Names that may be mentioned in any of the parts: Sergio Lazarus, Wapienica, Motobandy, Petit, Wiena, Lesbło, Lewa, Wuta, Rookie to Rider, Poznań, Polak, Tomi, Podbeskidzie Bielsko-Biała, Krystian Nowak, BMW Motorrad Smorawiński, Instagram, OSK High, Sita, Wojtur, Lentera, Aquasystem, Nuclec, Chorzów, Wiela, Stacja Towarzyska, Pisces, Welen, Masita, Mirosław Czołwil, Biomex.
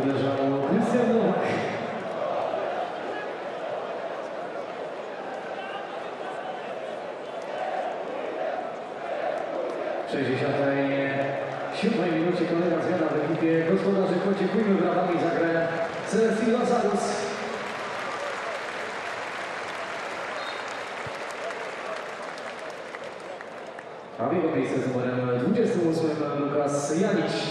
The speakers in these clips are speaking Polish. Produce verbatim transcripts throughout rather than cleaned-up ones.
uderzają Krystian Nowak. W sześćdziesiątej siódmej minucie kolejna zmiana w ekipie gospodarzy. Podziękujmy brawami za grę Sergio Lazarus. A w jego miejsce z numerem dwudziestym ósmym Lukas Janicz.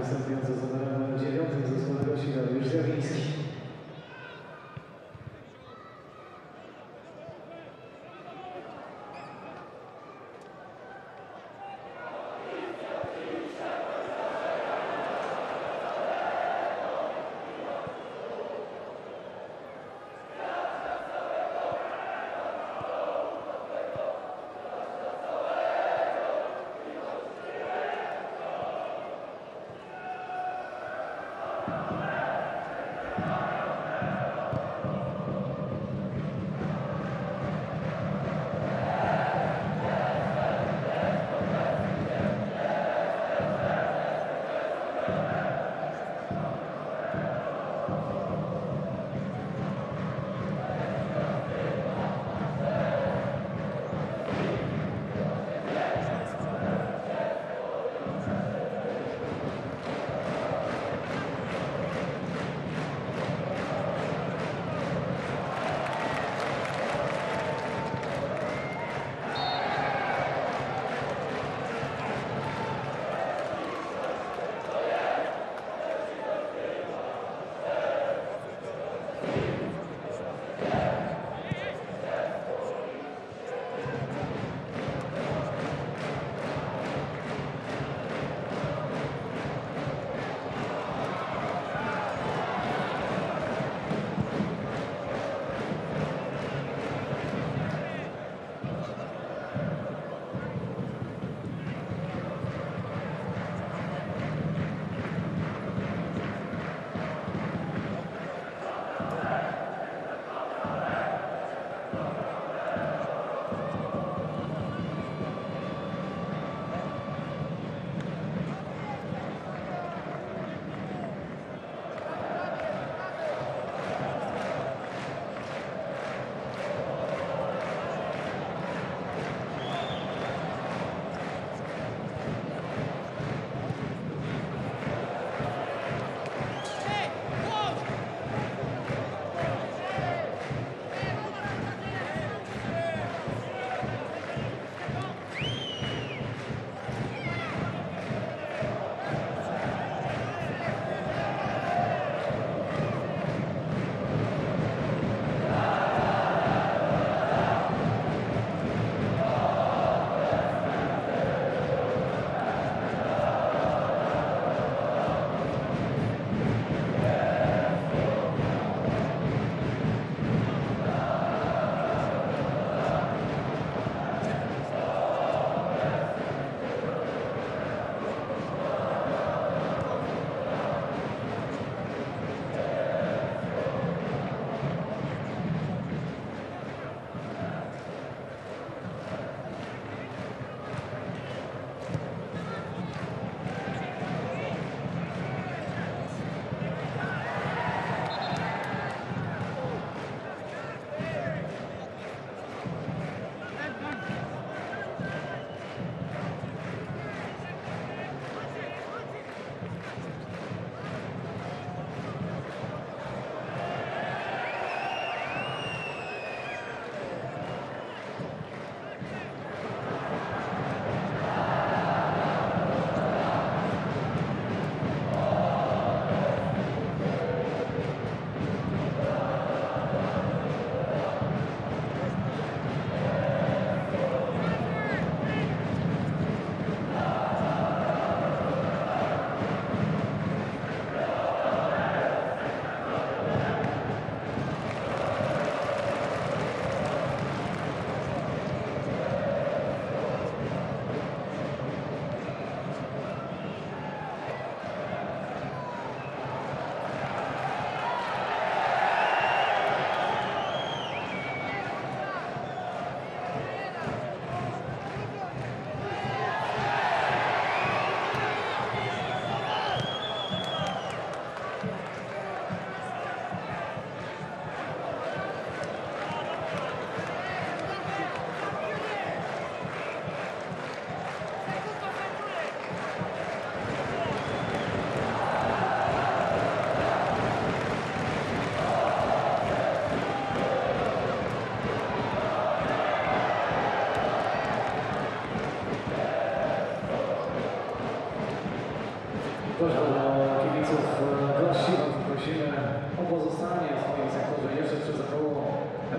Występujący za numerem dziewięć ze składu Siwa, już Zjawiński.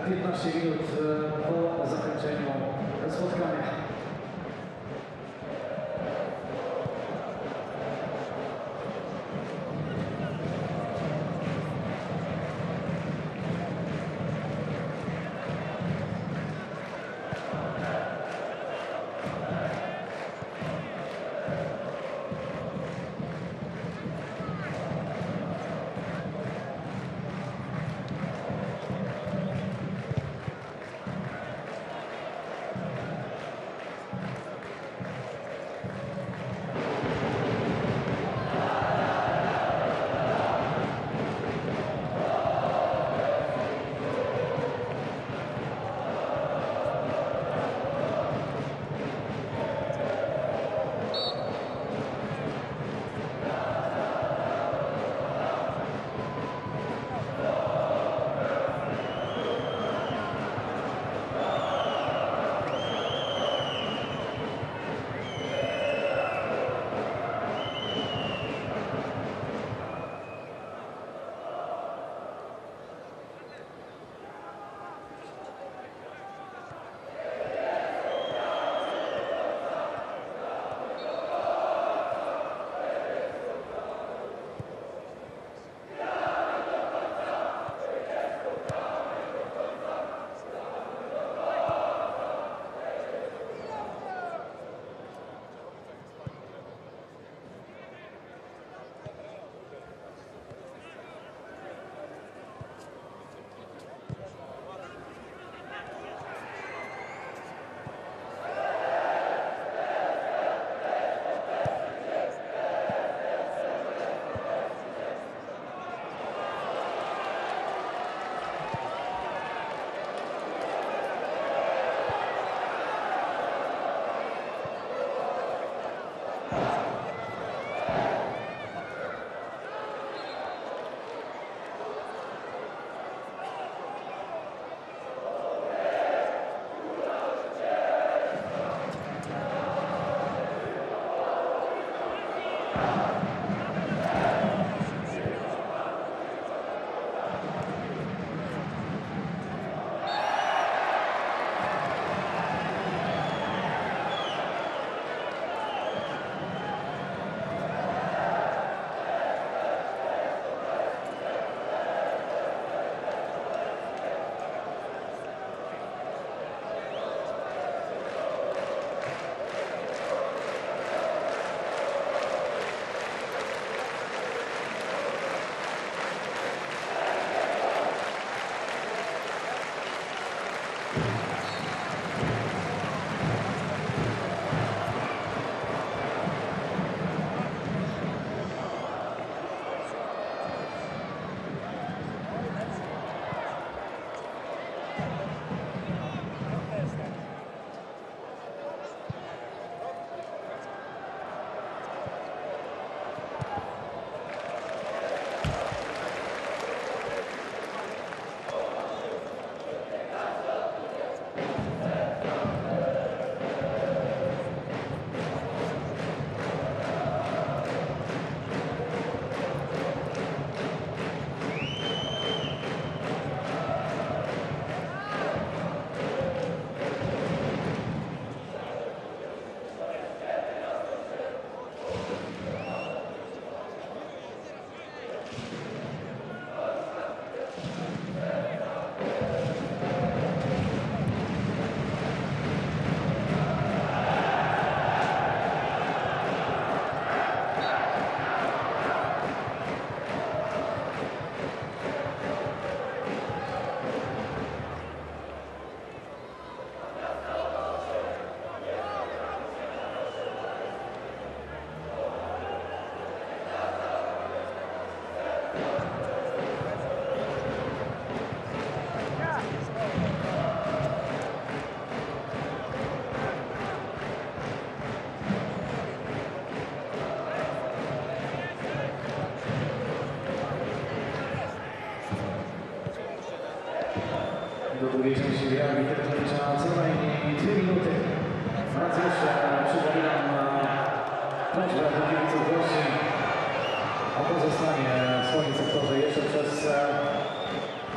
piętnaście minut po zakończeniu spotkania.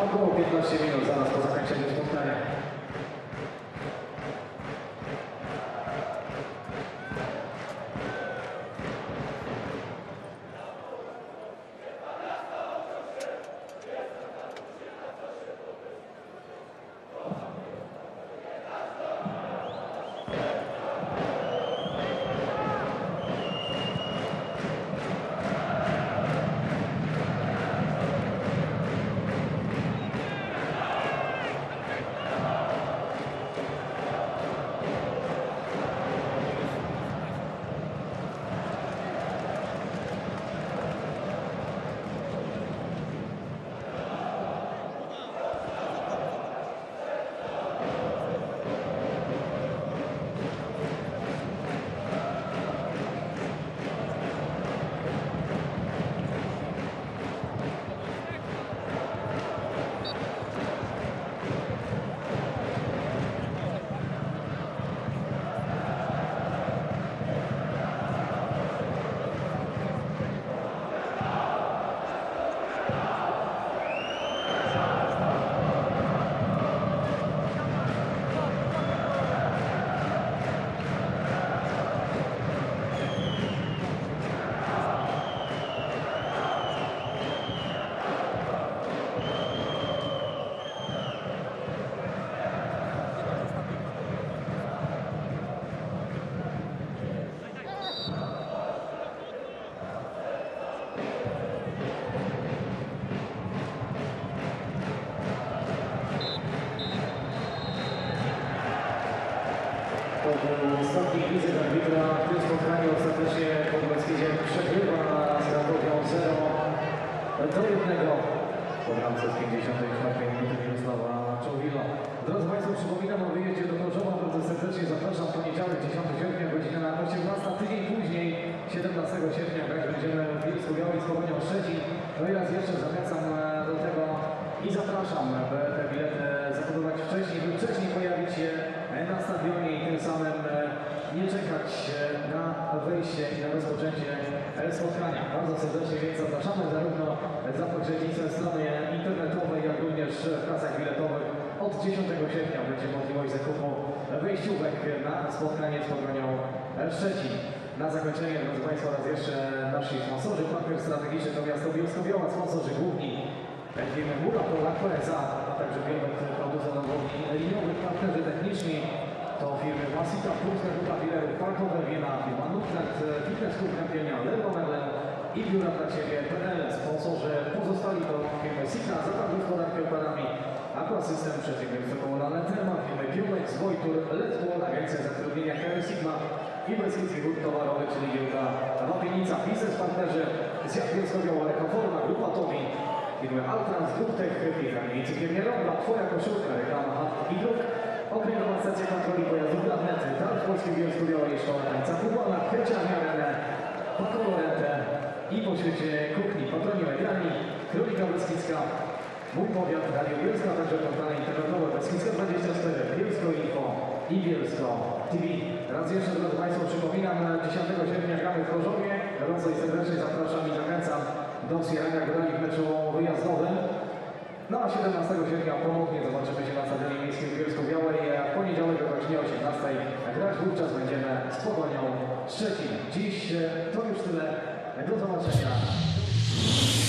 Około piętnaście minut zaraz po zakończeniu Ostatni wizyt na Wiela w tym spotkaniu ostatecznie Podbeskidzie przegrywa z Radową zero do jednego. Po bramce z pięćdziesiątej czwartej minuty Mirosława Czołwila. Drodzy Państwo, przypominam o wyjeździe do Gorzowa. Bardzo serdecznie zapraszam. Poniedziałek, dziesiątego sierpnia, godzina osiemnasta. Tydzień później, siedemnastego sierpnia, grać będziemy w Bielsko-Białej z Pogonią Szczecin. No i raz jeszcze zachęcam do tego i zapraszam, by te bilety zakupować wcześniej, by wcześniej pojawić się na stadionie i tym samym nie czekać na wejście i na rozpoczęcie spotkania. Bardzo serdecznie więc zapraszamy zarówno za pośrednictwem strony internetowej, jak również w kasach biletowych. Od dziesiątego sierpnia będzie możliwość zakupu wejściówek na spotkanie z Pogonią Szczecin. Na zakończenie, drodzy Państwo, raz jeszcze nasi sponsorzy. Partner strategiczny to miasto Bielsko-Biała, sponsorzy główni. Będziemy Mura, Polak, P S A, a także Biomex, producent wodni liniowych. Partnerzy techniczni to firmy Masita, Pulska, Wuta, Wiela, Parkowe, Wiena, firma Nuclec, Fitness, Kupinia, Lewa, Welen i biura dla Ciebie, P N L. Sponsorzy pozostali to firmy Sita, Zabaw Gospodarki Odpadami, Aquasystem, przedsiębiorstwo komunalne Lentera, firmy Biomex, Wojtur, Lesbło, agencja zatrudnienia Kero Sigma, inwestycje grup towarowych, czyli giełda Wapienica, Pisces, partnerzy Zjad Bielsko-Biała, Reforma, grupa Tomi, firmy Altrans, Nuclec, firma Wienicy, Kiermierowna, Twoja koszulka, reklama hat i druk, odmieniowa stacja kontroli pojazdów dla Nety, Targ Polskiej Bielsko-Białej, Szkoła Tańca, Kubana, Krecia, Miarenę, Patrolu Rentę i po świecie kuchni, patroni medialni, Królika Beskidzka, Mój Powiat, Radio Bielska, także portale internetowe Beskidzka dwadzieścia cztery, Bielsko Info i Bielsko T V. Raz jeszcze, drodzy Państwo, przypominam, dziesiątego sierpnia gramy w Chorzowie. Gorąco i serdecznie zapraszam i zachęcam do wspierania grali w meczu wyjazdowym. No a siedemnastego sierpnia ponownie zobaczymy się na Stadionie Miejskim w Bielsko-Białej. W poniedziałek o godzinie osiemnastej grać. Wówczas będziemy z Pogonią Szczecin. Dziś to już tyle. Do zobaczenia.